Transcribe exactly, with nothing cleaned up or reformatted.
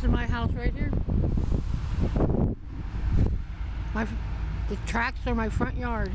This is my house right here. My, the tracks are my front yard.